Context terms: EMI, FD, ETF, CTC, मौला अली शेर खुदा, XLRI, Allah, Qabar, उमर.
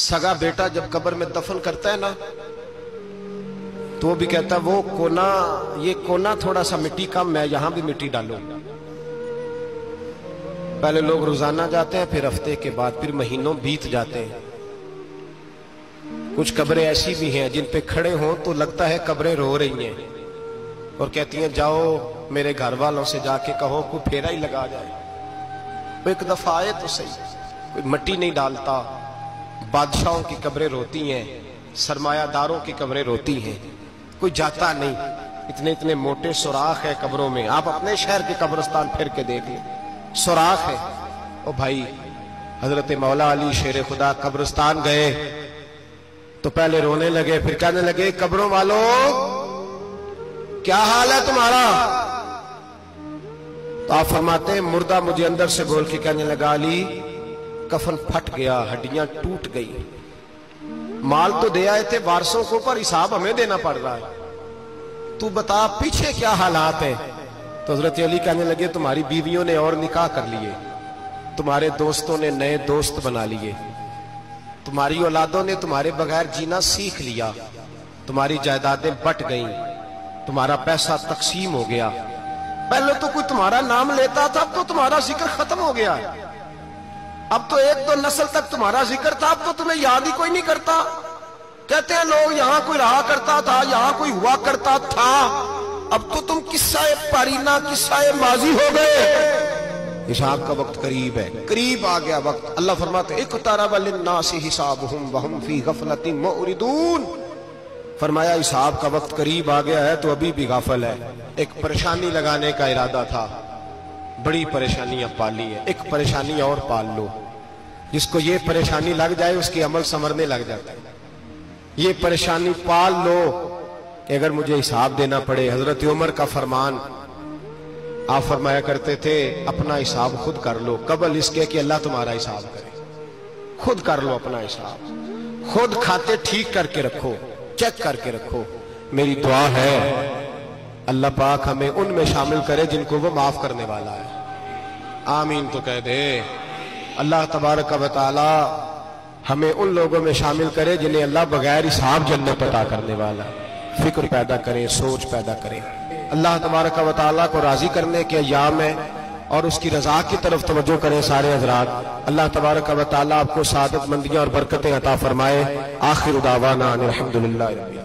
सगा बेटा जब कब्र में दफन करता है ना तो वो भी कहता है वो कोना, ये कोना थोड़ा सा मिट्टी का, मैं यहां भी मिट्टी डालूं। पहले लोग रोजाना जाते हैं, फिर हफ्ते के बाद, फिर महीनों बीत जाते हैं। कुछ कब्रें ऐसी भी हैं जिन पे खड़े हों तो लगता है कब्रें रो रही हैं और कहती हैं जाओ मेरे घर वालों से जाके कहो कोई फेरा ही लगा जाए, कोई एक दफा आए तो सही, कोई मिट्टी नहीं डालता। बादशाहों की कब्रें रोती हैं, सरमायादारों की कब्रें रोती हैं, कोई जाता नहीं। इतने इतने मोटे सुराख है कब्रों में, आप अपने शहर के कब्रिस्तान फिर के देख लें, सुराख है। ओ भाई, हजरत मौला अली शेर खुदा कब्रिस्तान गए तो पहले रोने लगे, फिर कहने लगे कब्रों वालों क्या हाल है तुम्हारा? तो आप फरमाते हैं मुर्दा मुझे अंदर से बोल के कहने लगा, अली कफन फट गया, हड्डियां टूट गई, माल तो दे आए थे वारसों को पर हिसाब हमें देना पड़ रहा है, तू बता पीछे क्या हालात है? तो हजरत अली कहने लगे तुम्हारी बीवियों ने और निकाह कर लिए, तुम्हारे दोस्तों ने नए दोस्त बना लिए, तुम्हारी औलादों ने तुम्हारे बगैर जीना सीख लिया, तुम्हारी जायदादें बट गईं, तुम्हारा पैसा तकसीम हो गया। पहले तो कोई तुम्हारा नाम लेता था, अब तो तुम्हारा जिक्र खत्म हो गया, अब तो एक दो नस्ल तक तुम्हारा जिक्र था, अब तो तुम्हें याद ही कोई नहीं करता। कहते हैं लोग यहां कोई रहा करता था, यहां कोई हुआ करता था, अब तो तुम किस्साए पारीना किस्साए माजी हो गए। हिसाब का वक्त करीब है, करीब आ गया वक्त। अल्लाह फरमाते इक़्तरबा लिन्नासि हिसाबुहुम वहुम फी गफलतिन मुअरिदून, फरमाया हिसाब का वक्त करीब आ गया है तो अभी भी गाफिल है। एक परेशानी लगाने का इरादा था, बड़ी परेशानियां पाली है, एक परेशानी और पाल लो। जिसको ये परेशानी लग जाए उसके अमल संवरने लग जाता है। ये परेशानी पाल लो कि अगर मुझे हिसाब देना पड़े। हजरत उमर का फरमान, आप फरमाया करते थे अपना हिसाब खुद कर लो, कबल इसके कि अल्लाह तुम्हारा हिसाब करे। खुद कर लो अपना हिसाब, खुद खाते ठीक करके रखो, चेक करके रखो। मेरी दुआ है अल्लाह पाक हमें उनमें शामिल करे जिनको वो माफ करने वाला है। आमीन तो कह दे। अल्लाह तबारक व तआला हमें उन लोगों में शामिल करे जिन्हें अल्लाह बगैर हिसाब जन्नत अता करने वाला। फिक्र पैदा करें, सोच पैदा करें, अल्लाह तबारक व तआला को राजी करने के अय्याम है और उसकी रजा की तरफ तवज्जो करें सारे हजरात। अल्लाह तबारक व तआला आपको सादत मंदियाँ और बरकतें अता फरमाए। आखिर दावाना अल्हम्दुलिल्लाह।